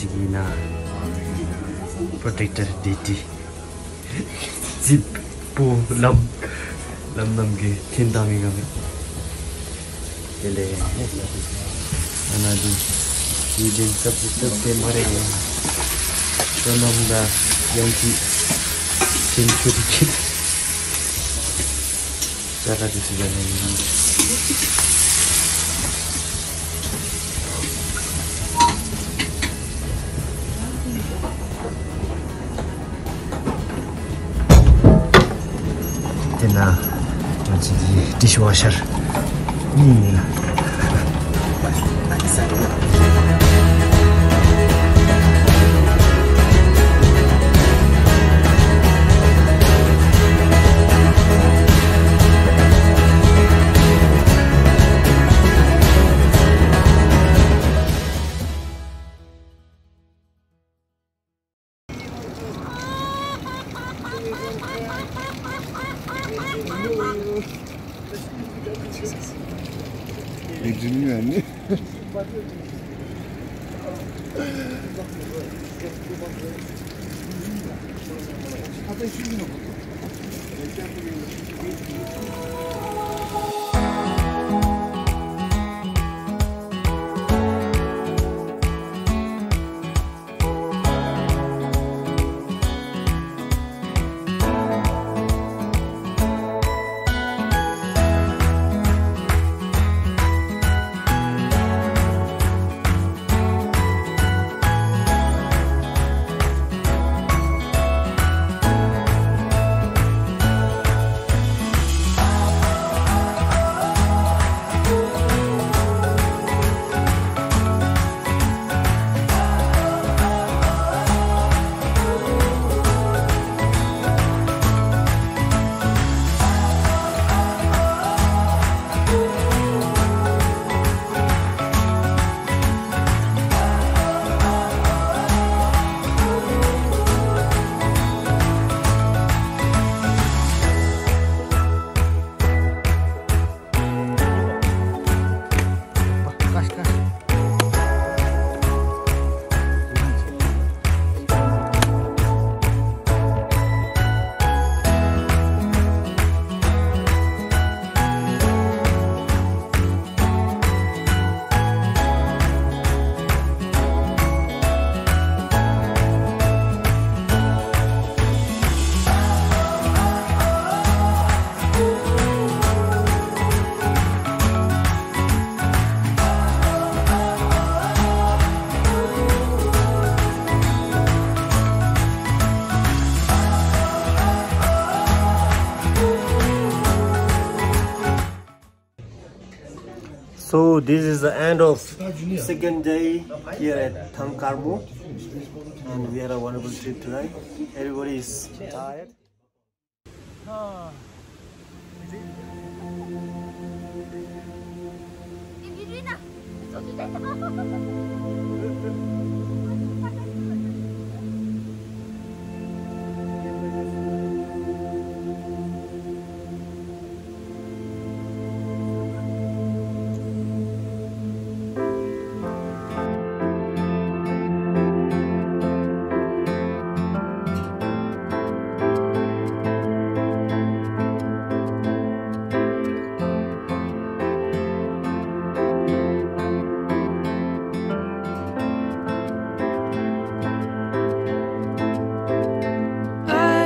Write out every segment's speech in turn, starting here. Gina, protector DT. Zip po lam ke tindami kami. Ele anadu din sab ke mare ya. Sonamda yanki century kit. Cara disudahi. Na the dishwasher. So this is the end of second day here at Tham Karmo, and we had a wonderful trip today. Everybody is tired.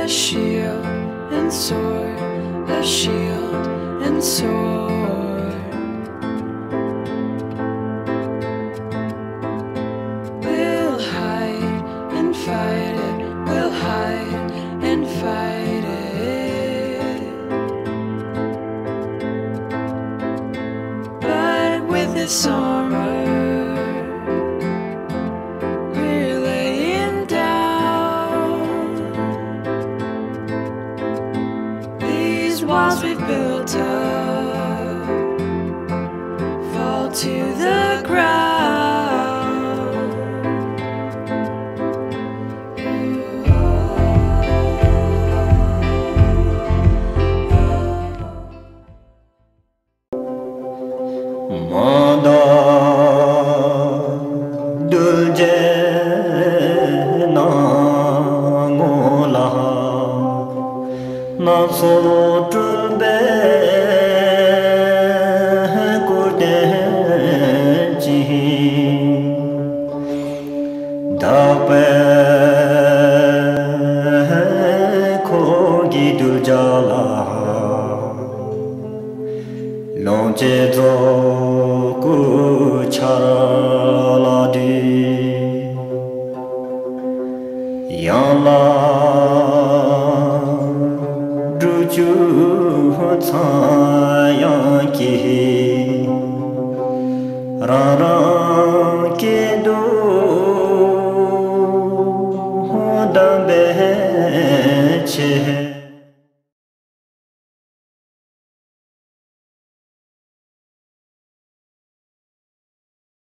a shield and sword, a shield and sword. We'll hide and fight it, we'll hide and fight it. But with this armor, walls we've built up fall to the ground. Mada dulce nangola nasolo. Ram